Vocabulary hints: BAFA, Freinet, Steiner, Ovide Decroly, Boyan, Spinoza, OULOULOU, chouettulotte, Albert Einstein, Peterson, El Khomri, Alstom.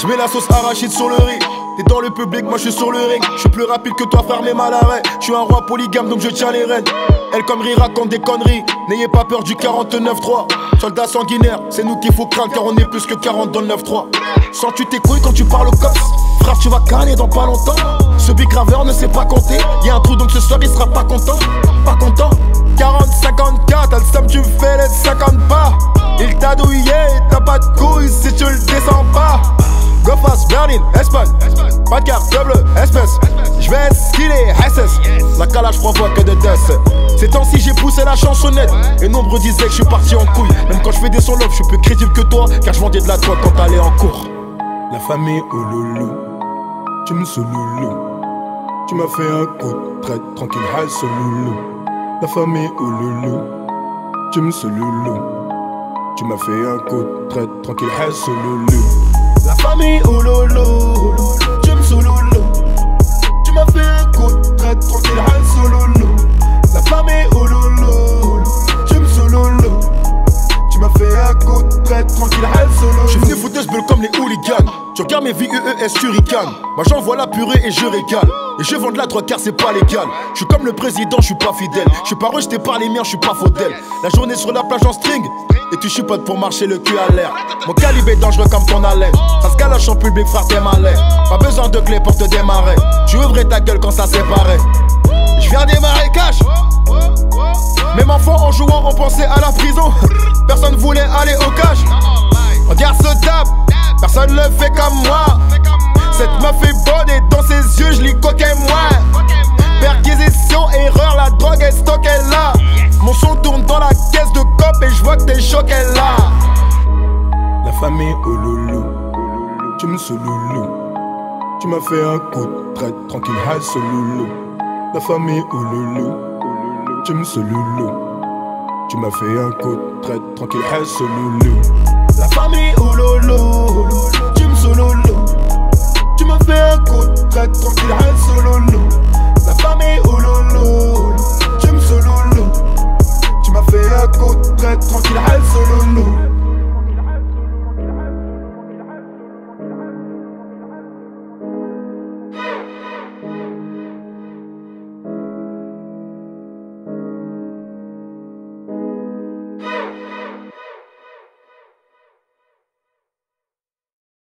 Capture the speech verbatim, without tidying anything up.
Je mets la sauce arachide sur le riz. T'es dans le public, moi je suis sur le ring. Je suis plus rapide que toi frère mais mal arrêt. Je suis un roi polygame donc je tiens les rênes. El Khomri raconte des conneries. N'ayez pas peur du quarante-neuf trois. Soldats sanguinaires, c'est nous qu'il faut craindre car on est plus que quarante dans le neuf trois. Sens-tu tes couilles quand tu parles au cops? Frère tu vas canner dans pas longtemps. Ce big graveur ne sait pas compter. Y'a un trou donc ce soir il sera pas content. Pas content. Quarante cinquante-quatre, Alstom tu fais les cinquante pas. Il t'a douillé et t'as pas de couilles si tu le descends pas. Go fast, Berlin, Espagne. Pas de carte bleue, espèce. J'vais skiller, S S. La calage trois fois que de test. Ces temps-ci j'ai poussé la chansonnette. Et nombreux disaient que je suis parti en couille. Même quand je fais des sons love, je suis plus crédible que toi. Car je vendais de la toi quand t'allais en cours. La famille Ouloulou, tu me sous loulou. Tu m'as fait un coup de traite, tranquille, hal sous loulou. La famille Ouloulou, tu me sous loulou. Tu m'as fait un coup de traite, tranquille, hal sous loulou. La famille Ouloulou, tu me sous loulou. Tu m'as fait un coup de traite, tranquille, hal sous loulou. La famille Ouloulou, tu me sous loulou. Tu m'as fait un coup de traite, tranquille, hal sous loulou. Je suis venu foutre ce bleu comme les hooligans. Tu regardes mes V U E S, tu ricanes. Moi j'envoie la purée et je régale. Et je vends de la drogue car c'est pas légal. Je suis comme le président, je suis pas fidèle. Je suis pas rejeté par les miens, je suis pas faudel. La journée sur la plage en string. Et tu chipotes pour marcher le cul à l'air. Mon calibre est dangereux comme ton haleine. Ça se galache en public, frère t'es malais. Pas besoin de clé pour te démarrer. Tu ouvrais ta gueule quand ça séparait. Je viens des marécages. Même enfant en jouant on pensait à la prison. Personne voulait aller au cash. On dirait se tape. Personne le fait comme moi. Cette meuf est bonne et dans ses yeux je lis coquet moi. Perquisition, erreur, la drogue est stockée là. Mon son tourne dans la caisse de cop et je vois que t'es choqué là. La famille Ouloulou, tu me sous loulou. Tu m'as fait un coup de traite, tranquille, hal sous loulou. La famille Ouloulou, tu me sous loulou. Tu m'as fait un coup de traite, tranquille, hal sous loulou. La famille Ouloulou.